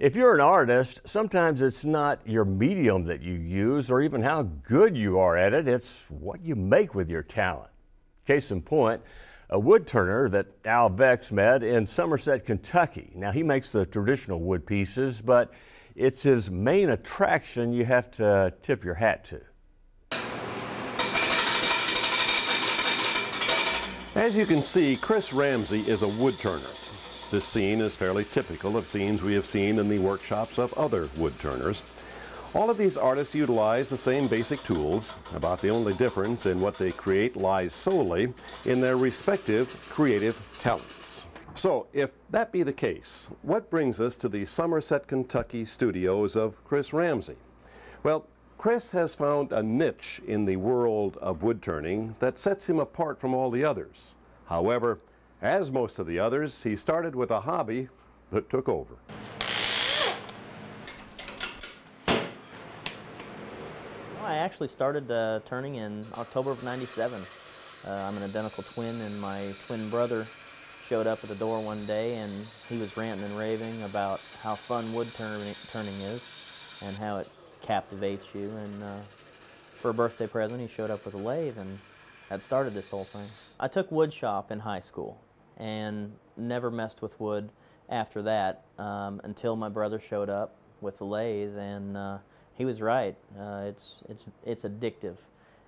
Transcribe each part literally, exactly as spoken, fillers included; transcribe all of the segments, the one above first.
If you're an artist, sometimes it's not your medium that you use or even how good you are at it, it's what you make with your talent. Case in point, a wood turner that Al Bex met in Somerset, Kentucky. Now he makes the traditional wood pieces, but it's his main attraction you have to tip your hat to. As you can see, Chris Ramsey is a wood turner. This scene is fairly typical of scenes we have seen in the workshops of other wood turners. All of these artists utilize the same basic tools. About the only difference in what they create lies solely in their respective creative talents. So, if that be the case, what brings us to the Somerset, Kentucky studios of Chris Ramsey? Well, Chris has found a niche in the world of wood turning that sets him apart from all the others. However, as most of the others, he started with a hobby that took over. Well, I actually started uh, turning in October of ninety-seven. Uh, I'm an identical twin, and my twin brother showed up at the door one day, and he was ranting and raving about how fun wood turning, turning is and how it captivates you. And uh, for a birthday present, he showed up with a lathe, and that started this whole thing. I took wood shop in high school and never messed with wood after that um, until my brother showed up with the lathe, and uh, he was right. Uh, it's it's it's addictive.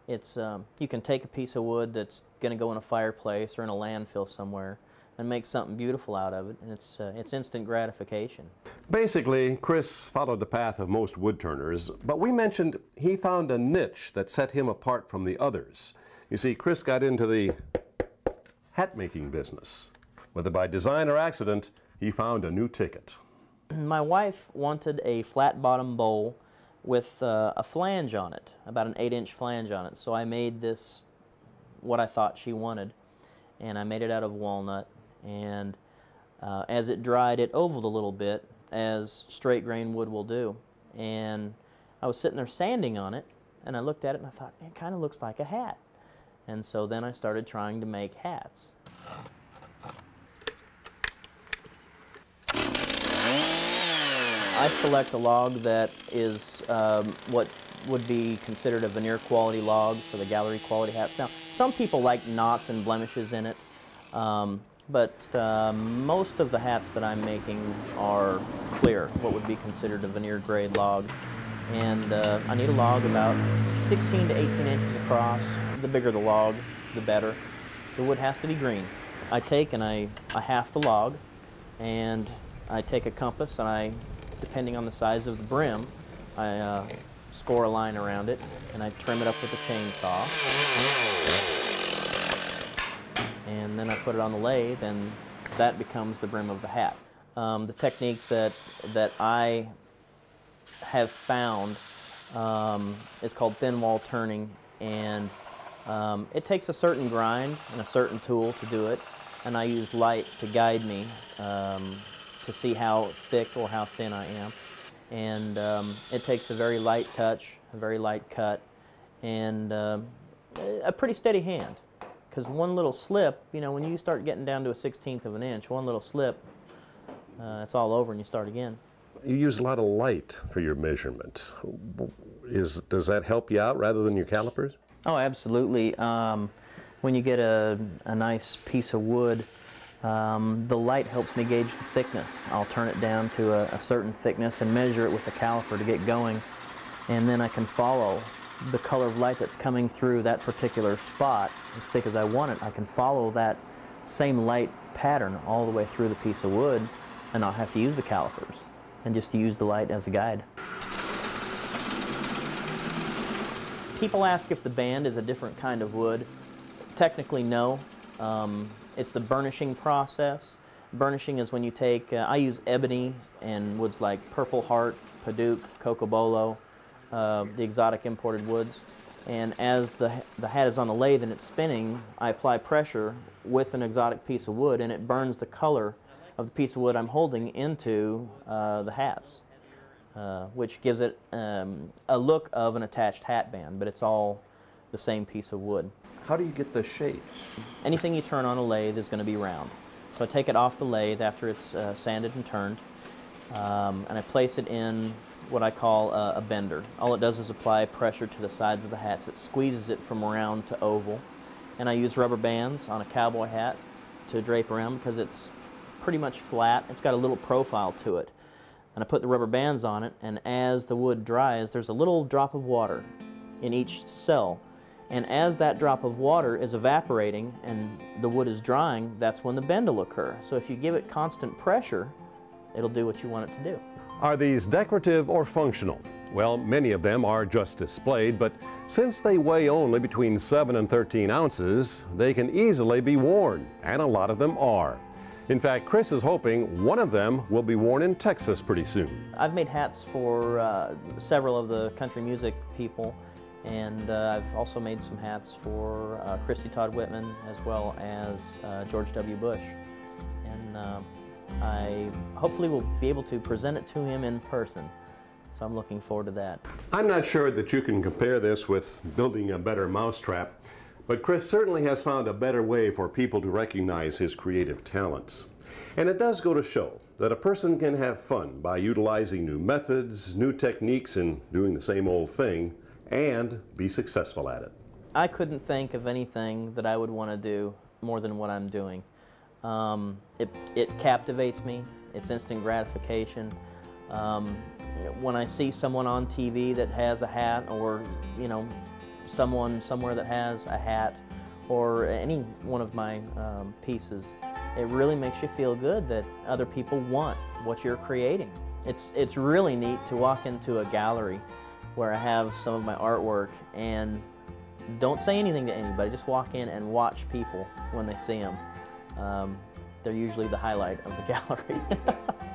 It's um, you can take a piece of wood that's going to go in a fireplace or in a landfill somewhere and make something beautiful out of it, and it's uh, it's instant gratification. Basically, Chris followed the path of most wood turners, but we mentioned he found a niche that set him apart from the others. You see, Chris got into the hat-making business. Whether by design or accident, he found a new ticket. My wife wanted a flat-bottom bowl with uh, a flange on it, about an eight-inch flange on it. So I made this, what I thought she wanted, and I made it out of walnut. And uh, as it dried, it ovaled a little bit, as straight-grain wood will do. And I was sitting there sanding on it, and I looked at it, and I thought, it kind of looks like a hat. And so then I started trying to make hats. I select a log that is um, what would be considered a veneer quality log for the gallery quality hats. Now, some people like knots and blemishes in it, um, but uh, most of the hats that I'm making are clear, what would be considered a veneer grade log. And uh, I need a log about sixteen to eighteen inches across. The bigger the log, the better. The wood has to be green. I take and I, I half the log, and I take a compass, and I, depending on the size of the brim, I uh, score a line around it, and I trim it up with a chainsaw. And then I put it on the lathe, and that becomes the brim of the hat. Um, the technique that, that I have found um, is called thin wall turning, and Um, it takes a certain grind and a certain tool to do it, and I use light to guide me um, to see how thick or how thin I am. And um, it takes a very light touch, a very light cut, and um, a pretty steady hand. Because one little slip, you know, when you start getting down to a sixteenth of an inch, one little slip, uh, it's all over and you start again. You use a lot of light for your measurement. Is, does that help you out rather than your calipers? Oh, absolutely. Um, when you get a, a nice piece of wood, um, the light helps me gauge the thickness. I'll turn it down to a, a certain thickness and measure it with the caliper to get going, and then I can follow the color of light that's coming through that particular spot as thick as I want it. I can follow that same light pattern all the way through the piece of wood, and I'll have to use the calipers and just use the light as a guide. People ask if the band is a different kind of wood. Technically, no. Um, it's the burnishing process. Burnishing is when you take, uh, I use ebony and woods like Purple Heart, Padauk, Cocobolo, uh, the exotic imported woods. And as the, the hat is on the lathe and it's spinning, I apply pressure with an exotic piece of wood, and it burns the color of the piece of wood I'm holding into uh, the hats. Uh, which gives it um, a look of an attached hat band, but it's all the same piece of wood. How do you get the shape? Anything you turn on a lathe is going to be round. So I take it off the lathe after it's uh, sanded and turned, um, and I place it in what I call a, a bender. All it does is apply pressure to the sides of the hats. It squeezes it from round to oval. And I use rubber bands on a cowboy hat to drape around because it's pretty much flat. It's got a little profile to it. And I put the rubber bands on it, and as the wood dries, there's a little drop of water in each cell. And as that drop of water is evaporating and the wood is drying, that's when the bend will occur. So if you give it constant pressure, it'll do what you want it to do. Are these decorative or functional? Well, many of them are just displayed, but since they weigh only between seven and thirteen ounces, they can easily be worn, and a lot of them are. In fact, Chris is hoping one of them will be worn in Texas pretty soon. I've made hats for uh, several of the country music people. And uh, I've also made some hats for uh, Christie Todd Whitman, as well as uh, George W. Bush. And uh, I hopefully will be able to present it to him in person. So I'm looking forward to that. I'm not sure that you can compare this with building a better mousetrap, but Chris certainly has found a better way for people to recognize his creative talents. And it does go to show that a person can have fun by utilizing new methods, new techniques, and doing the same old thing, and be successful at it. I couldn't think of anything that I would want to do more than what I'm doing. Um, it, it captivates me. It's instant gratification. Um, when I see someone on T V that has a hat, or you know, someone somewhere that has a hat, or any one of my um, pieces, it really makes you feel good that other people want what you're creating. It's, it's really neat to walk into a gallery where I have some of my artwork and don't say anything to anybody, just walk in and watch people when they see them. Um, they're usually the highlight of the gallery.